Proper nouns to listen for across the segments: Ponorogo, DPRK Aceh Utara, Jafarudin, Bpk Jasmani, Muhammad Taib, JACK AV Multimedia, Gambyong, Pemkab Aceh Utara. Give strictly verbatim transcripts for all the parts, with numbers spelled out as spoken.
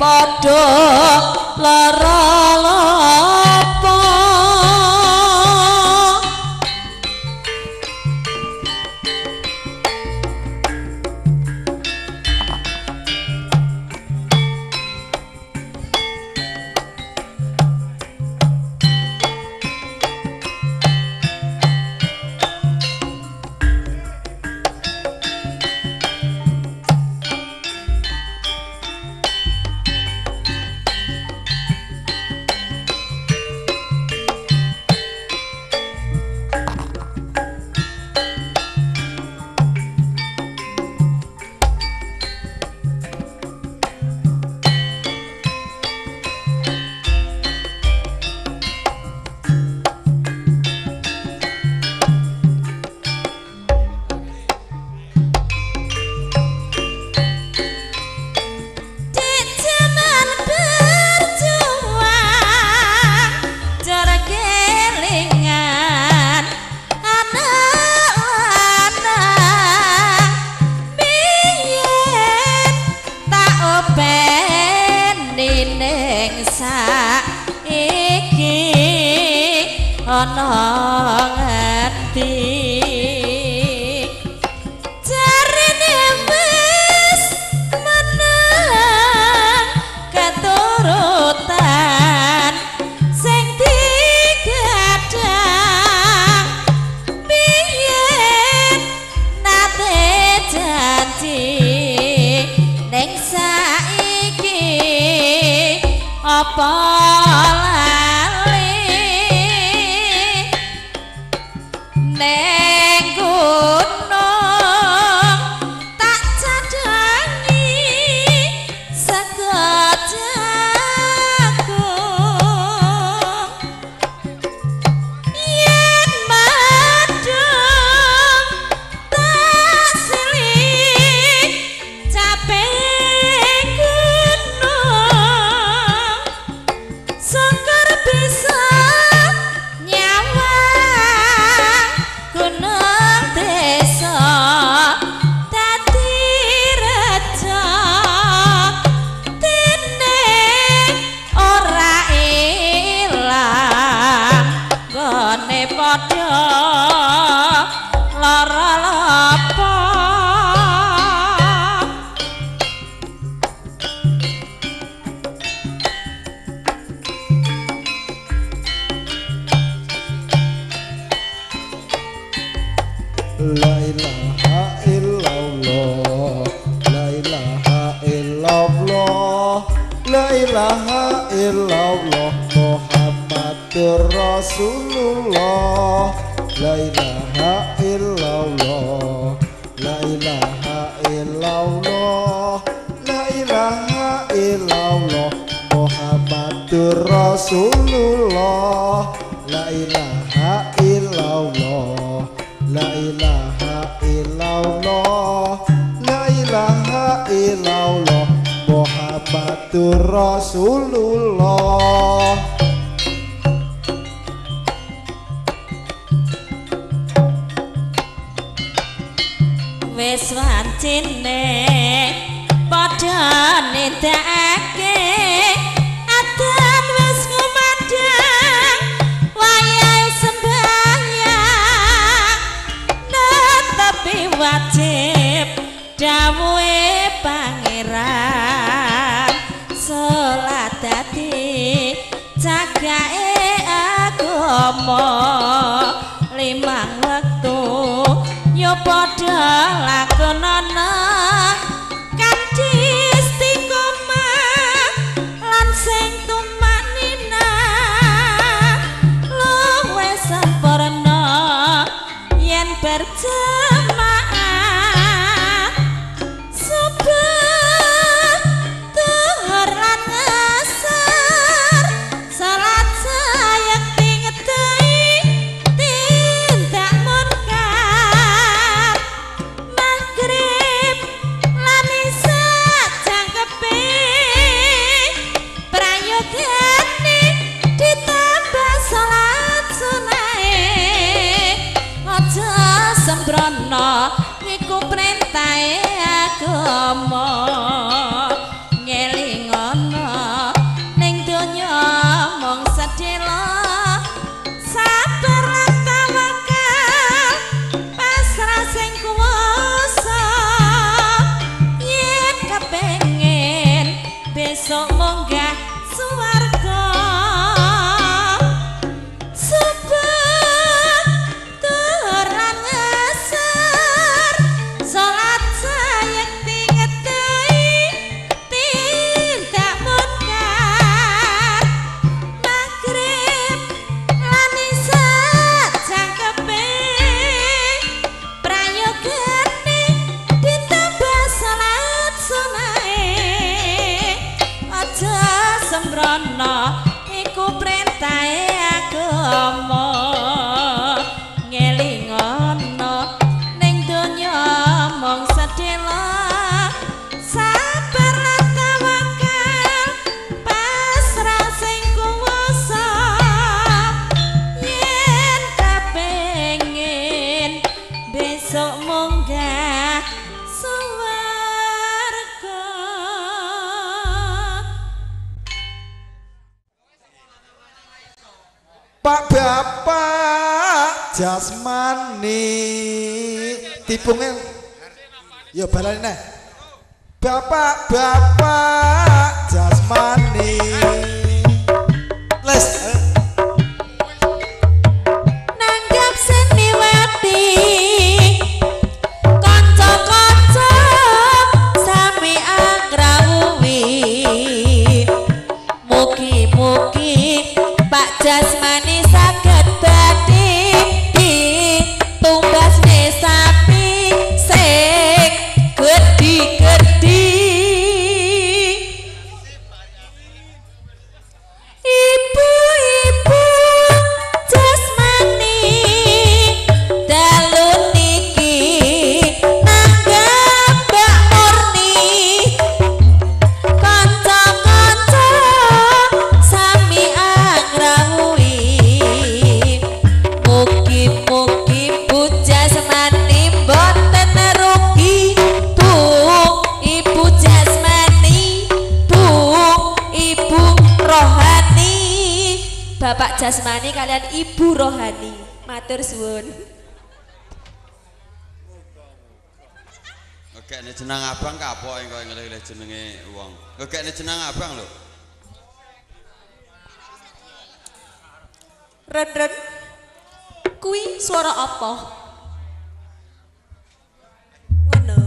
padha lara lopo niku printahe agama ngeling Pak Bapak Jasmani tipungnya yo balani neh Bapak Bapak Jasmani les nanggap seni wati konco-konco sami agrawuwi mugi-mugi Pak Jasmani Bapak Jasmani kalian Ibu Rohani matur suwun. Oke ini jenang abang kapok yang kau ngelih-ngelih jenenge uang. Oke ini jenang abang loh. Ren-ren, kui suara apa? Ngono.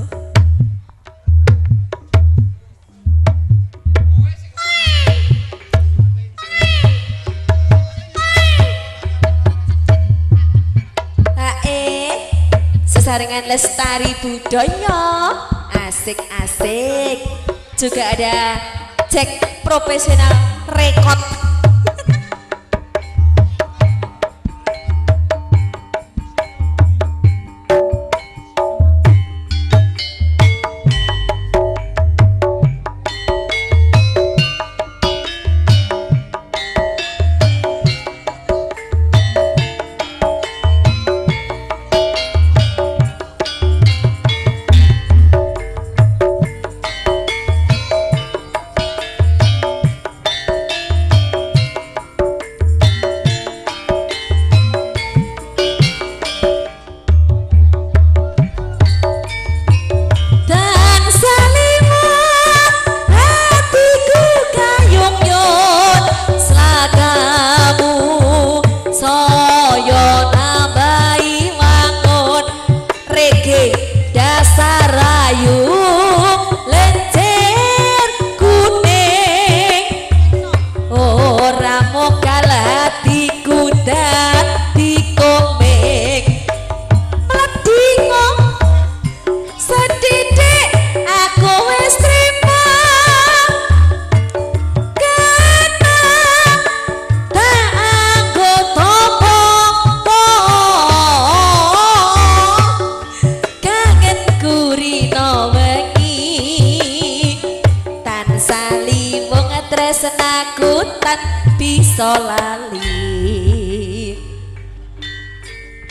Saringan lestari budaya asik-asik juga ada Jack Profesional Record.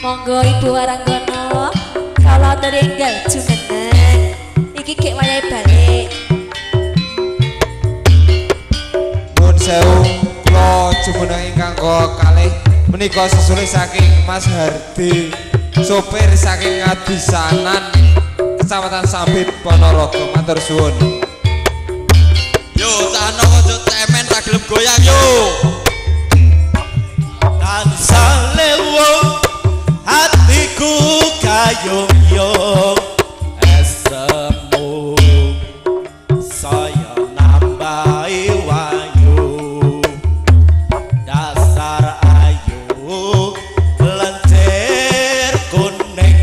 Monggo Ibu Waranggono kalau terenggal jumeneng iki kek wayahe balik. Nuwun sewu kula jumeneng ingkang kalih menika sesulih saking Mas Hardi sopir saking Ngadisanan Kecamatan Sambit Ponorogo matur suwun. Yo tanah goyang yuk, dan salewo hatiku kayung yuk. Esemu saya nambahi wayu, dasar ayu lencer kuning,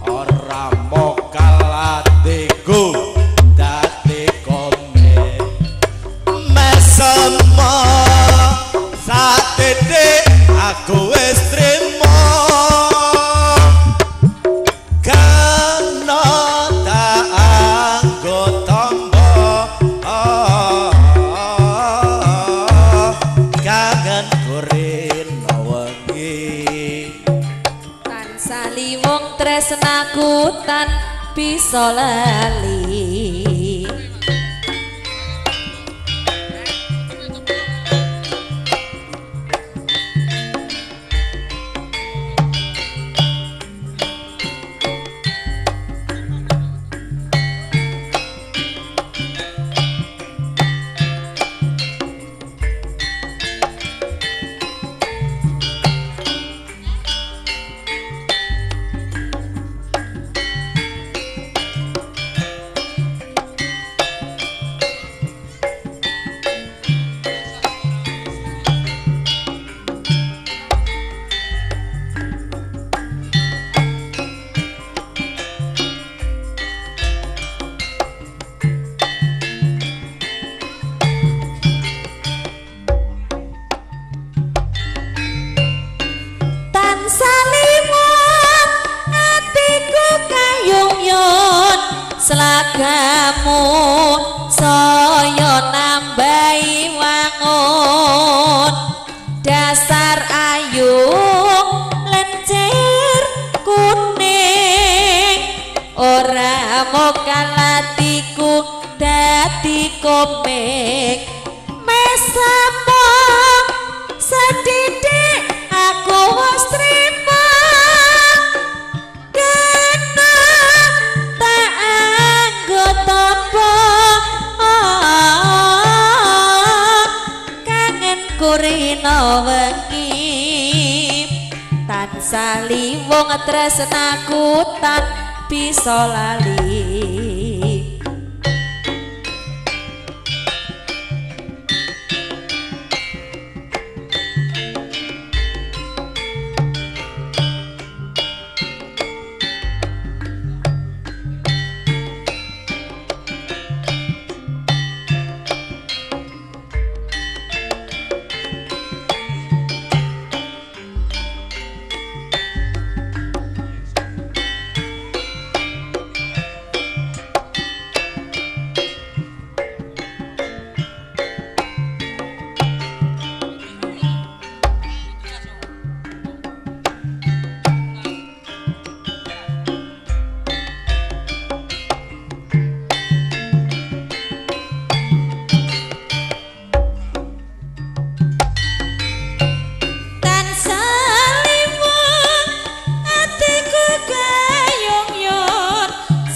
ora mokal hatiku. Aku wis trimo kana tak anggo tombo, kangen kurino wengi tansah limung tresnaku tan bisa lali. Selagamu saya nambahi wangun, dasar ayu lencer kuning, ora mokal atiku dadi komik. Mesemo sedidik aku wis trimo, kurino wengi tansah limung tresnaku tan bisa lali.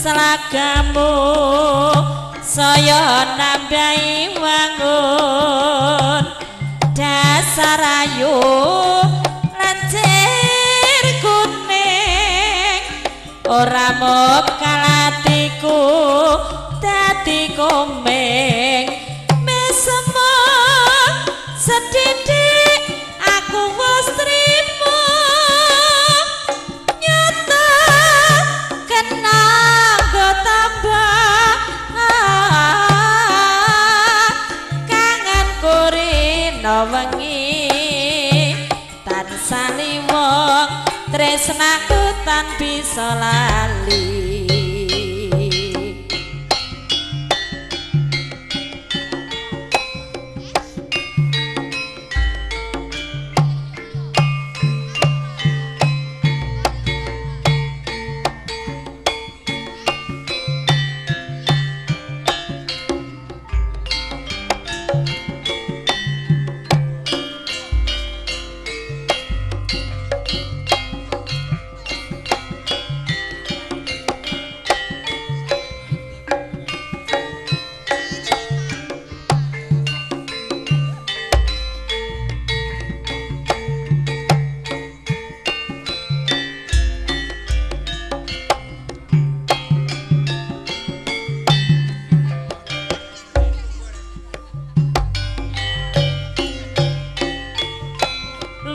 Selagamu saya nambahi wangun, dasar ayu lencer kuning, ora mokal atiku dadi komeng. Mesemo sedidik aku wis trimo, nyata kenal kangen kurino wengi tansah limung tresnaku tan bisa lali.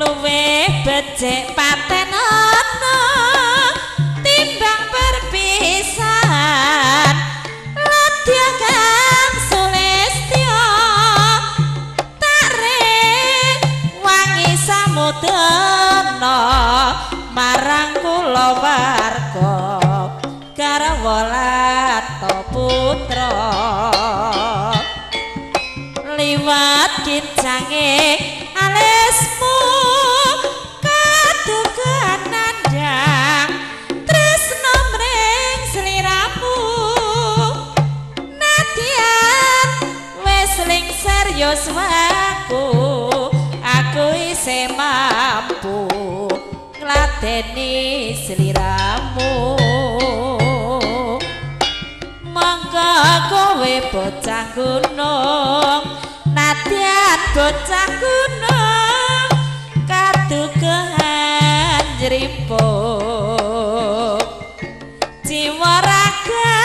luwe becek paten ono timbang perpisahan ladya kang sulistya tarik wangi samudana marang kula warga garwa lata putra liwat kincange aku aku isih mampu ngladeni sliramu monggo kowe bocah gunung nadyan bocah gunung kadugahan jripuk jiwa raga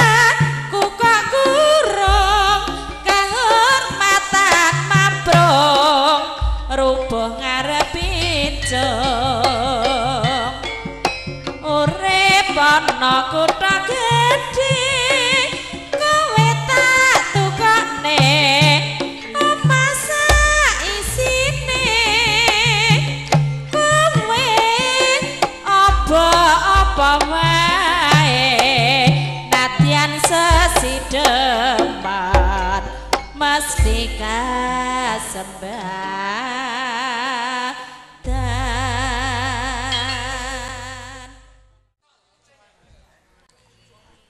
ku kok kurung kehormatan mabrung rubuh ngarep ijung urip ana kutha gedhe kowe tak tukone masak isine kowe apa-apa wae nadyan sesideman mesti kasembah dan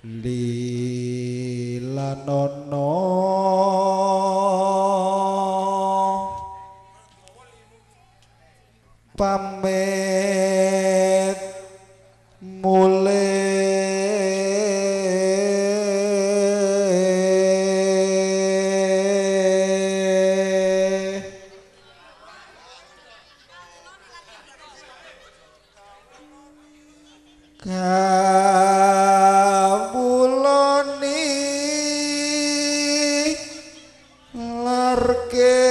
lilanono pamit mulai kamuloni larke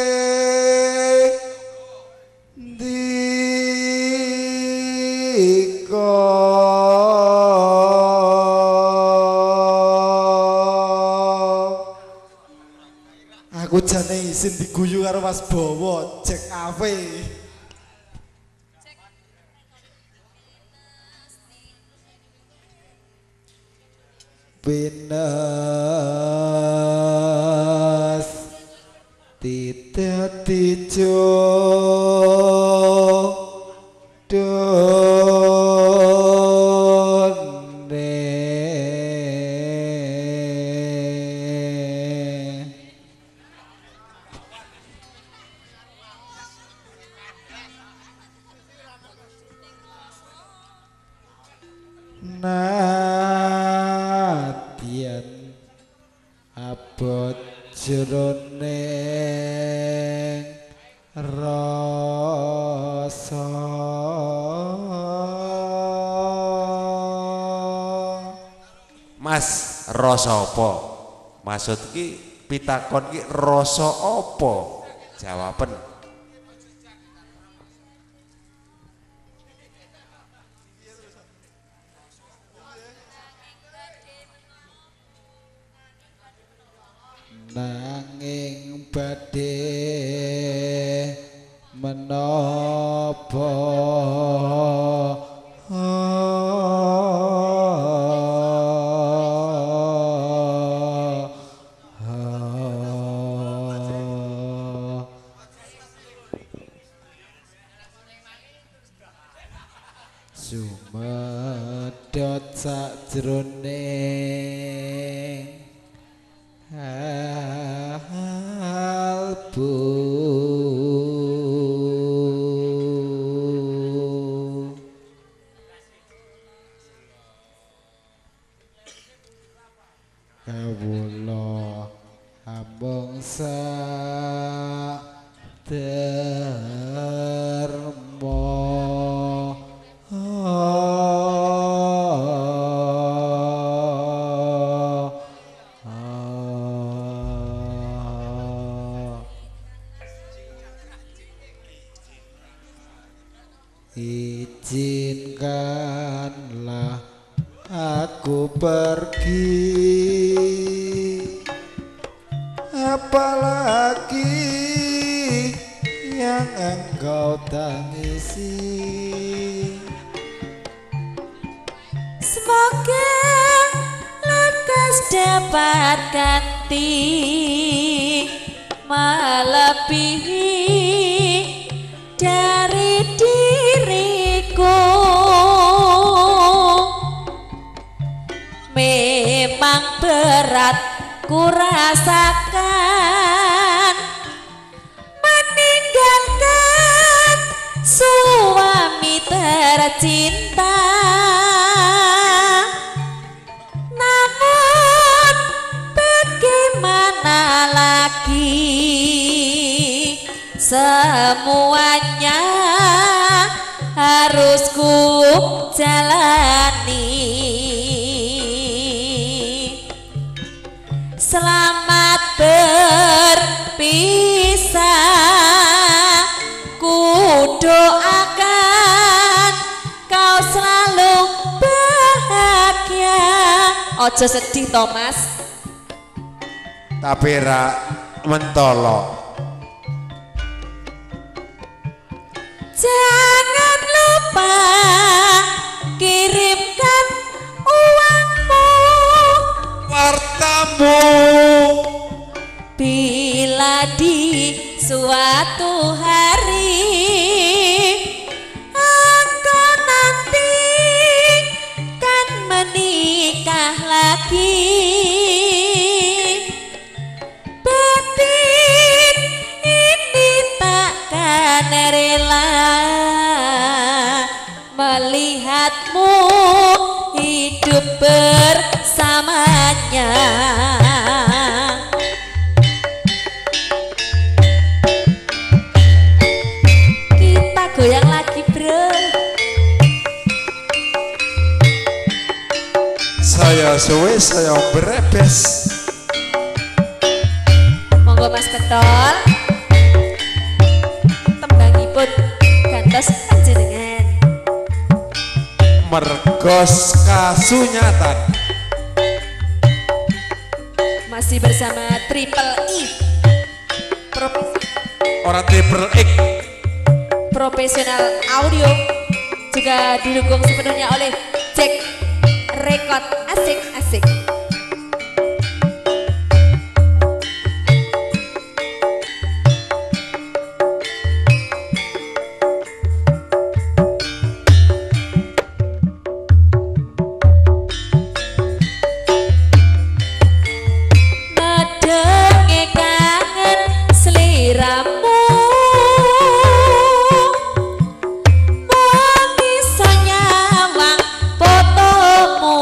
aku jane isin diguyu karo Mas Bowo Jack A V Benes tidak dijodone nadyan abot jroning rasa Mas rasa apa maksud ki pitakon ki rasa apa jawaban nanging badhe menapa sumedhot sajroning albu kawula ambung saderma Izinkanlah aku pergi, apalagi yang engkau tangisi. Semoga lantas dapat ganti melebihi dari diriku. Memang berat ku rasakan meninggalkan suami tercinta, namun bagaimana lagi, semuanya harus ku jalani. Selamat berpisah, ku doakan kau selalu bahagia. Ojo sedih Thomas, tapi rak mentolo. Jangan lupa kirimkan uangmu, hartamu, bila di suatu hari engkau nanti kan menikah lagi. Batin ini takkan rela melihatmu hidup bersamanya. Kita goyang lagi bro. Saya suwe saya berebes. Monggo Mas Ketol, tembangipun gantos panjenengan. Mergos kasunyatan. Masih bersama Triple I orang Triple I Profesional Audio, juga didukung sepenuhnya oleh Jack Record. Asik-asik. Mau bisa nyawang fotomu,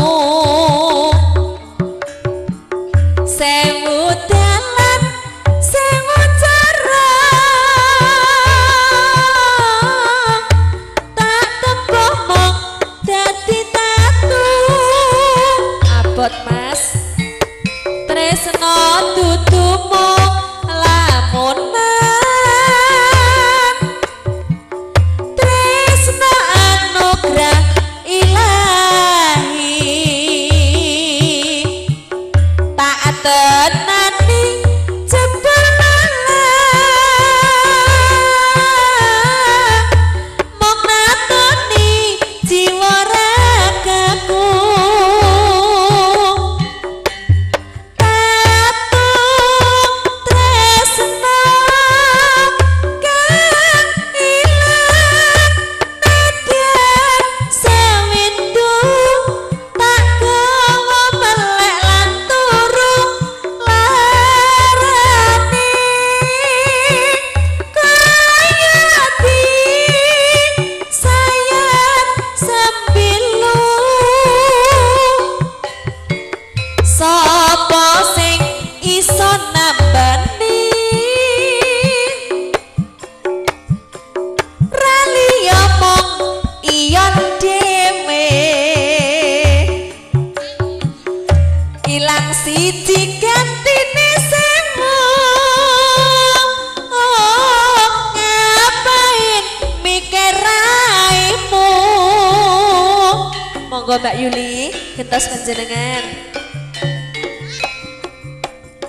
monggo Mbak Yuli, gentos panjenengan.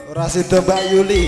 Ora sida Mbak Yuli.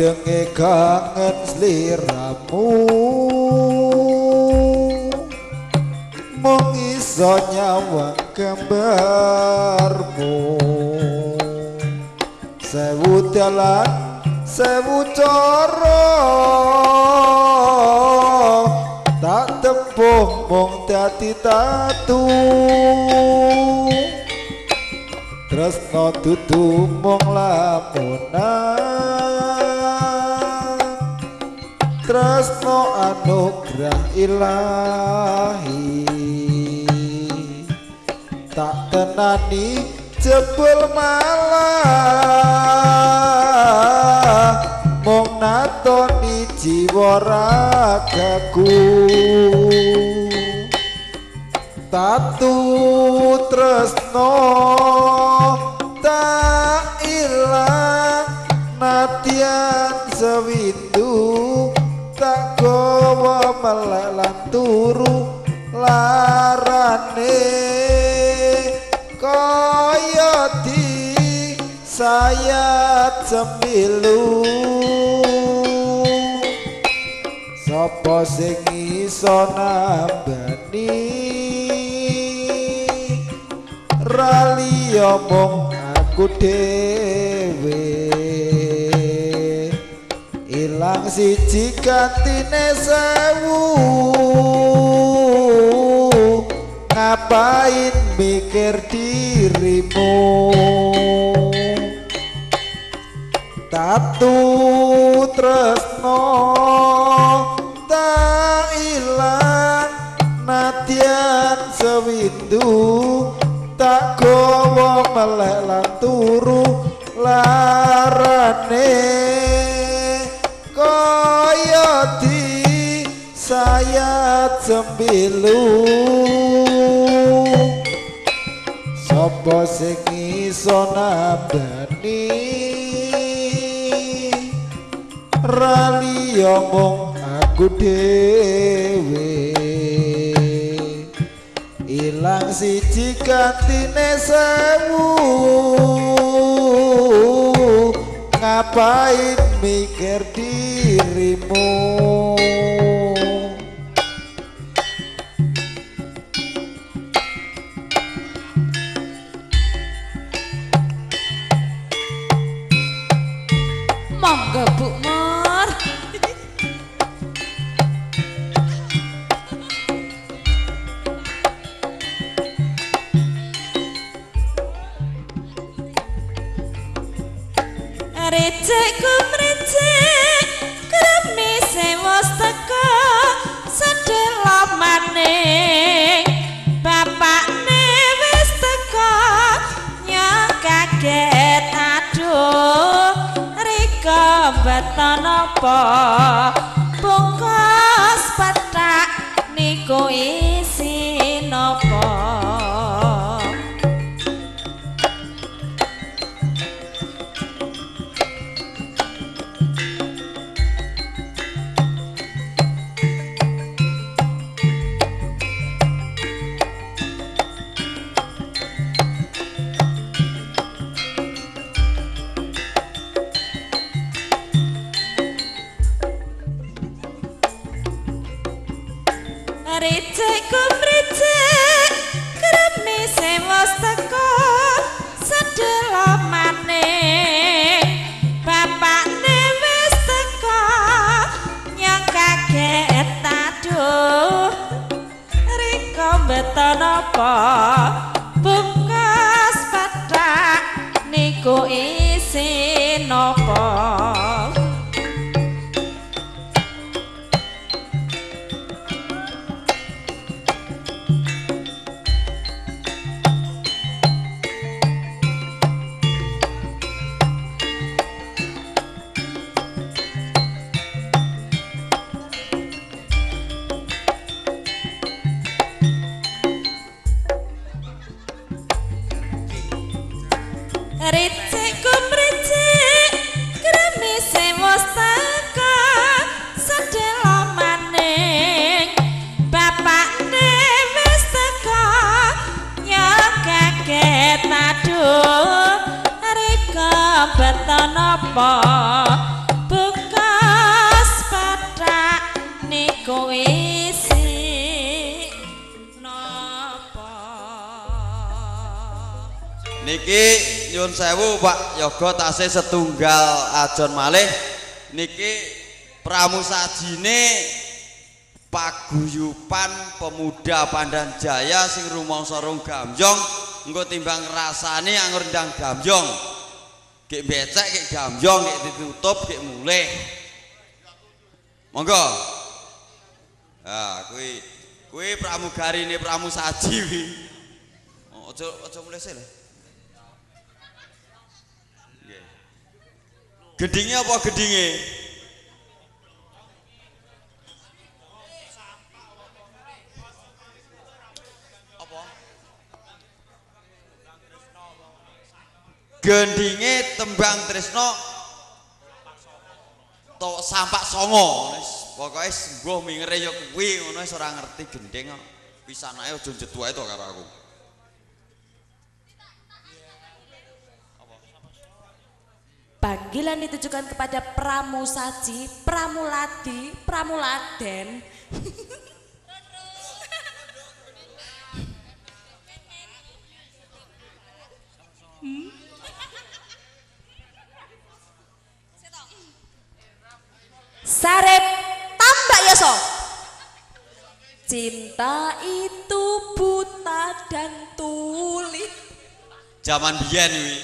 Denge kangen sliramu mung iso nyawang gambarmu, sewu dalan sewu cara tak tempuh mung dadi tatu, tresno dudu mung lamunan, tresno anugerah ilahi tak tenani jebul malah mung natoni jiwa ragaku, tatu tresno tak ilang natian sewindu tak gowo melelan turu larane kaya di sayat sembilu, sapa sing iso nambani ra liya mung aku dhewe, ilang siji gantine sewu, ngapain mikir dirimu, tatu tresno tak ilang nadyan sewindu tak gowo melelan turu larane kaya di sayat sembilu, sapa sing iso nambani ra liya mung aku dhewe, ilang siji gantine sewu ngapain mikir dirimu. Monggo Bu Mor. Recekku mrecek kremise wis teka sedelo maning bapakne wis teka nyang kaget aduh rika beton apa bungkus petak niku isi napa. Recekku mrecek kremise wis teka sedelo maning bapakne wis teka nyang kaget aduh rika mboten apa niki nyun sewu Pak Yoga tasih setunggal ajon malih niki pramusajine paguyupan pemuda Pandan Jaya sing rumangsa rong gambyong engko timbang rasane anggur ndang gambyong gek becek gek gambyong gek ditutup gek mulih monggo ah kuwi kuwi pramugarine pramusaji kuwi aja aja mulih sih lho. Gedingnya apa gedingnya? Apa? Gedingnya tembang tresno tok sampak songo. Pokoknya sembuh mingere yo kuwi ngono wis ora ngerti gending kok. Pisanane aja njeduh ae to karo aku. Panggilan ditujukan kepada pramusaji, pramuladi, pramuladen. hmm? Sarep tambah ya so. Cinta itu buta dan tuli. Zaman biyen wi.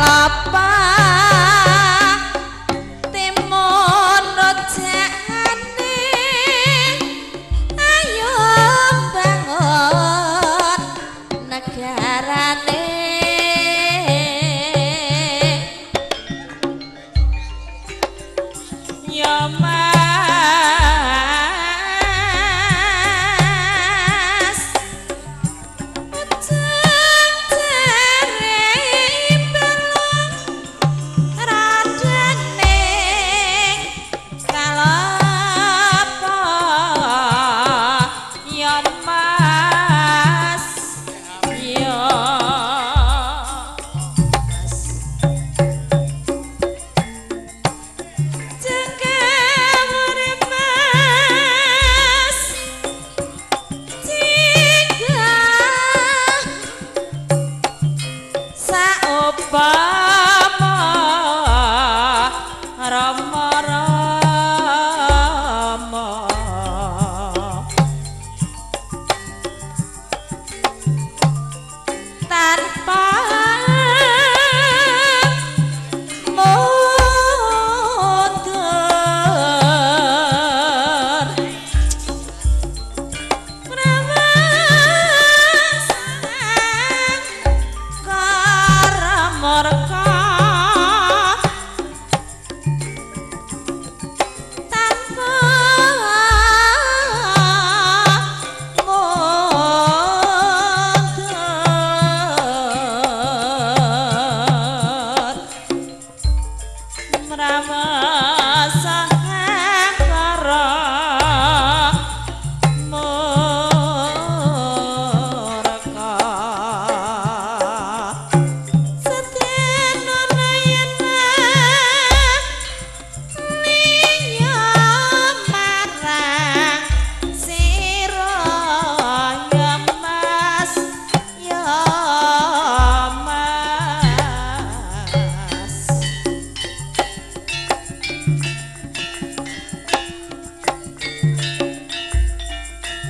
Apa timon rojaan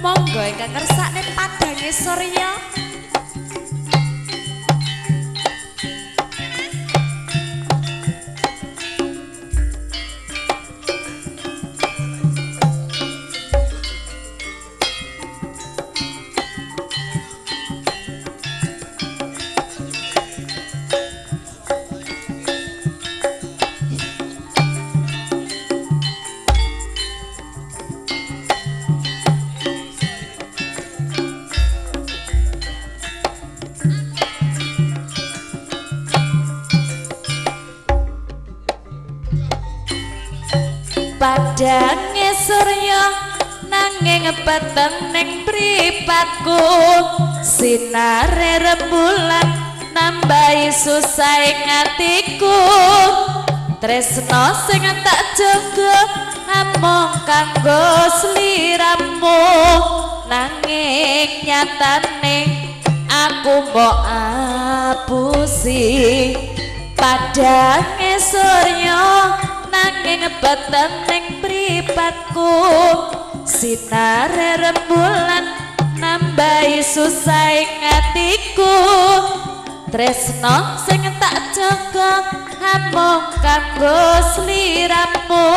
monggo ingkang kersane padange surya. Padange surya nanging peteng ning pripatku, sinare rembulan nambahi susah ing atiku. Tresno sing tak jaga amung kanggo sliramu, nanging nyatane aku mbok apusi. Padange surya nanging peteng ning pripatku, sinare rembulan nambahi susah ing atiku. Tresno sing tak jaga amung kanggo sliramu,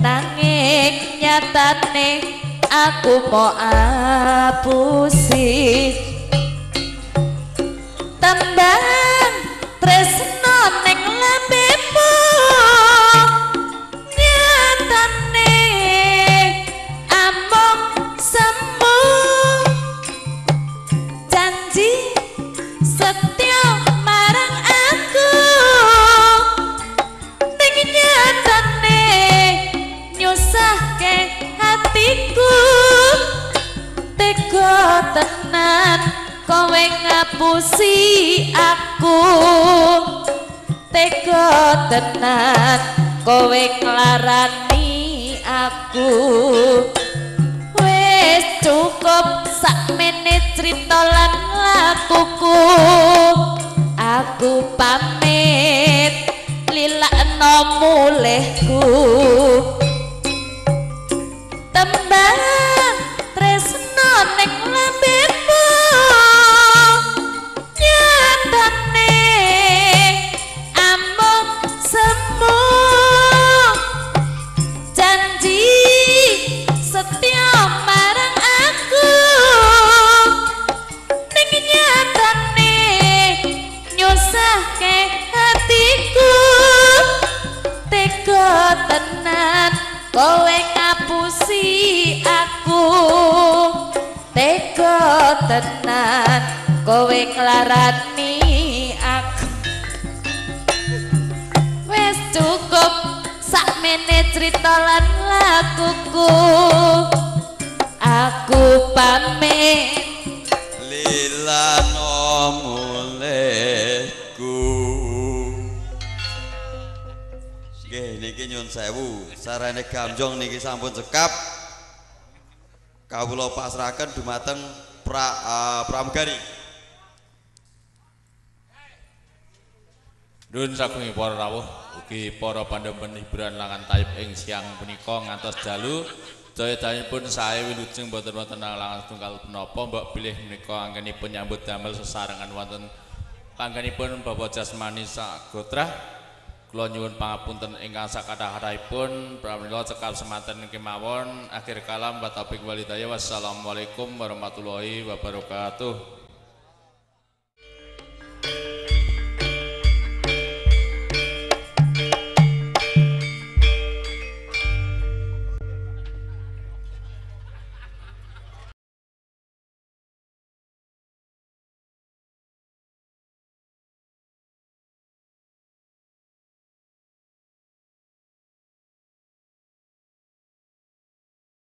nanging nyatane aku mau apusi. Tembang tresno ning lambemu, tenan kowe ngapusi aku, tega tenan kowe nglarani aku. Wes cukup sakmene crita lan lakuku, aku pamit lilakno mulihku. Tembang nek lambemu nyatane amung semu, janji setia marang aku, ning nyatane nyusahke hatiku. Tega tenan kowe ngapusi aku, tega tenan kowe nglarani aku. Wes cukup sakmene crita lan lakuku, aku pamit lilano mulihku. Nggih niki nyun sewu, sarane gambyong niki sampun cekap. Kawula pasrahaken dumateng pra, uh, pramugari. Nuwun saking para rawuh, ugi para pandhemen hiburan langan taib ing siang punika ngantos dalu daya danipun sae wilujeng boten wonten langan tunggal menapa mbok bilih menika anggenipun nyambut damel sesarengan wonten panggenipun Bapak Jasmani Sagotrah. Kula nyuwun pangapunten ingkang sakathah-kathahipun, pramila cekap semanten kemawon. Akhir kalam wa taufiq walhidayah, wassalamualaikum warahmatullahi wabarakatuh.